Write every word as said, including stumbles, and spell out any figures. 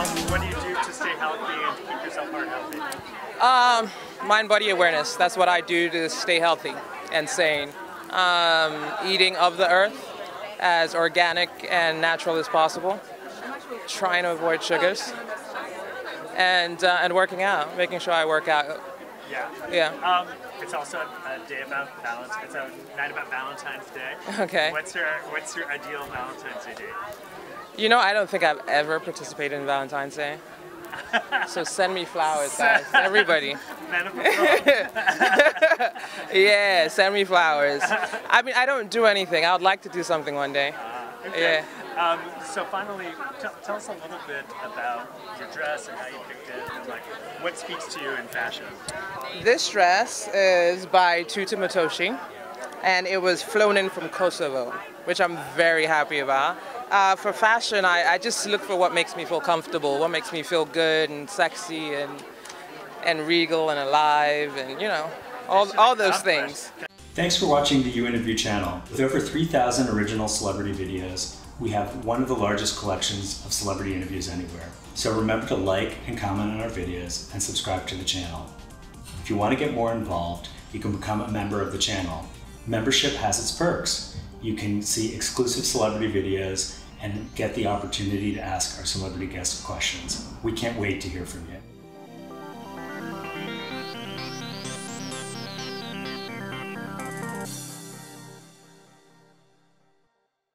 yourself? What do you do to stay healthy and to keep yourself heart healthy? Um, mind-body awareness. That's what I do to stay healthy and sane. Um, eating of the earth, as organic and natural as possible. Trying to avoid sugars. And, uh, and working out, making sure I work out. Yeah. Yeah. Um, it's also a day about balance. It's a night about Valentine's Day. Okay. What's your What's your ideal Valentine's Day date? You know, I don't think I've ever participated in Valentine's Day. So send me flowers, guys. Everybody. Yeah, send me flowers. I mean, I don't do anything. I would like to do something one day. Uh, okay. Yeah. Um, so finally, t tell us a little bit about your dress and how you picked it, and like what speaks to you in fashion. This dress is by Tutu Matoshi, and it was flown in from Kosovo, which I'm very happy about. Uh, for fashion, I, I just look for what makes me feel comfortable, what makes me feel good and sexy and and regal and alive, and you know, all all those things. Thanks for watching the You Interview channel. With over three thousand original celebrity videos, we have one of the largest collections of celebrity interviews anywhere. So remember to like and comment on our videos and subscribe to the channel. If you want to get more involved, you can become a member of the channel. Membership has its perks. You can see exclusive celebrity videos and get the opportunity to ask our celebrity guests questions. We can't wait to hear from you.